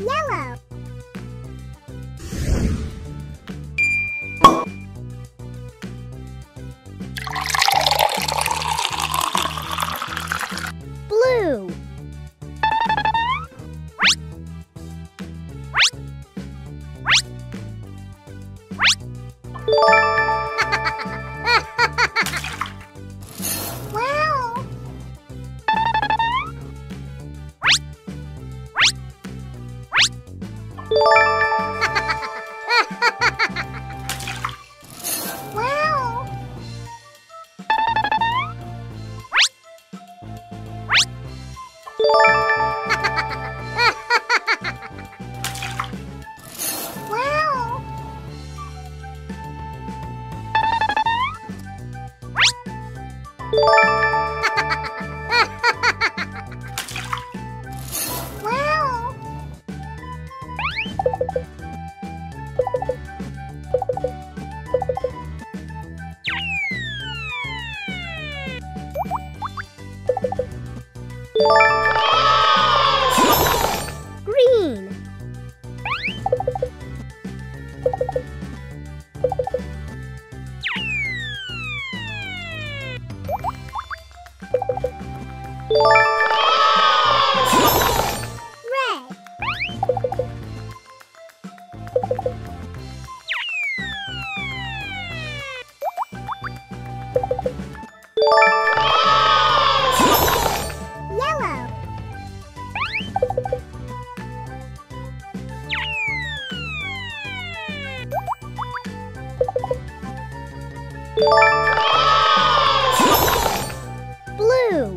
Yellow. Blue. Green. Blue. Wow. Blue.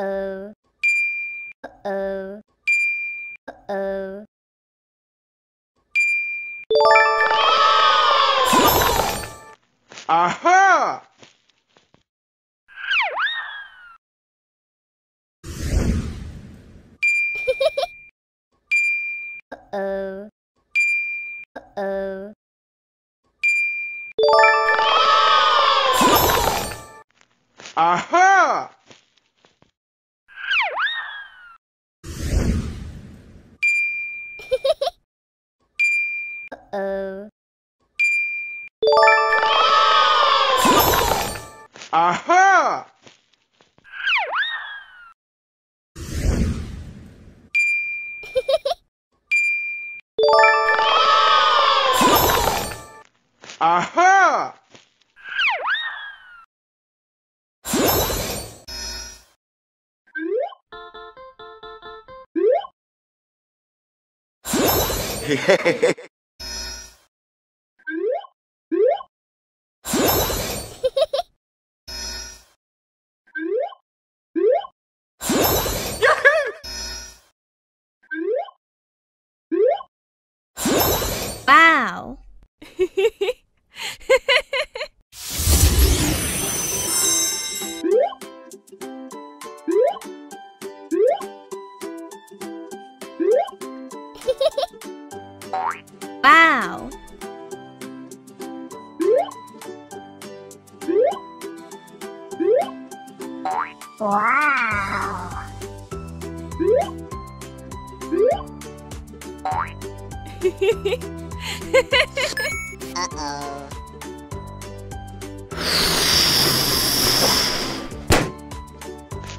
Uh-oh. Uh-oh. Uh-oh. Aha! Uh-oh. Uh-oh. Aha! Uh-oh. Aha! Aha! Wow! Wow!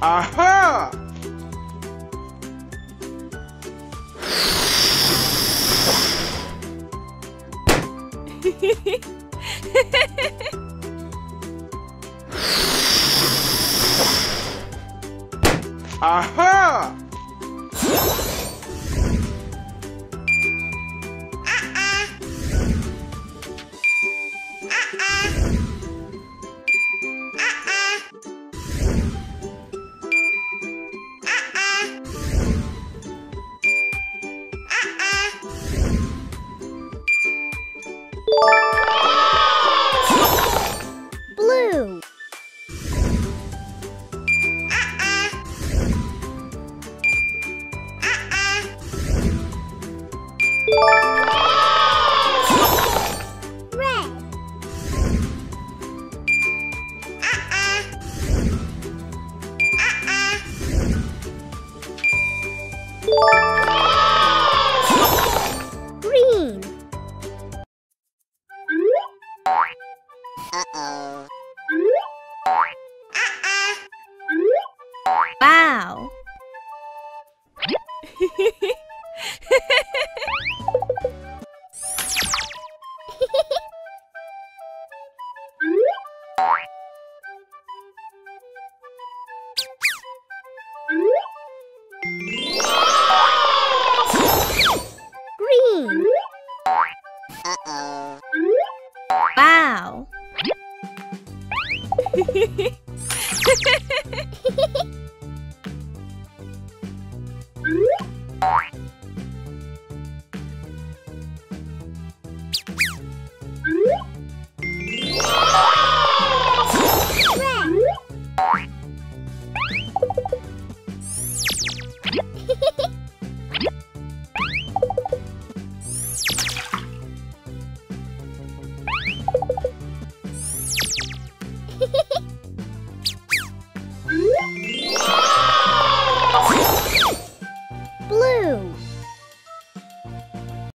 Wow! Uh-oh. Aha! Aha!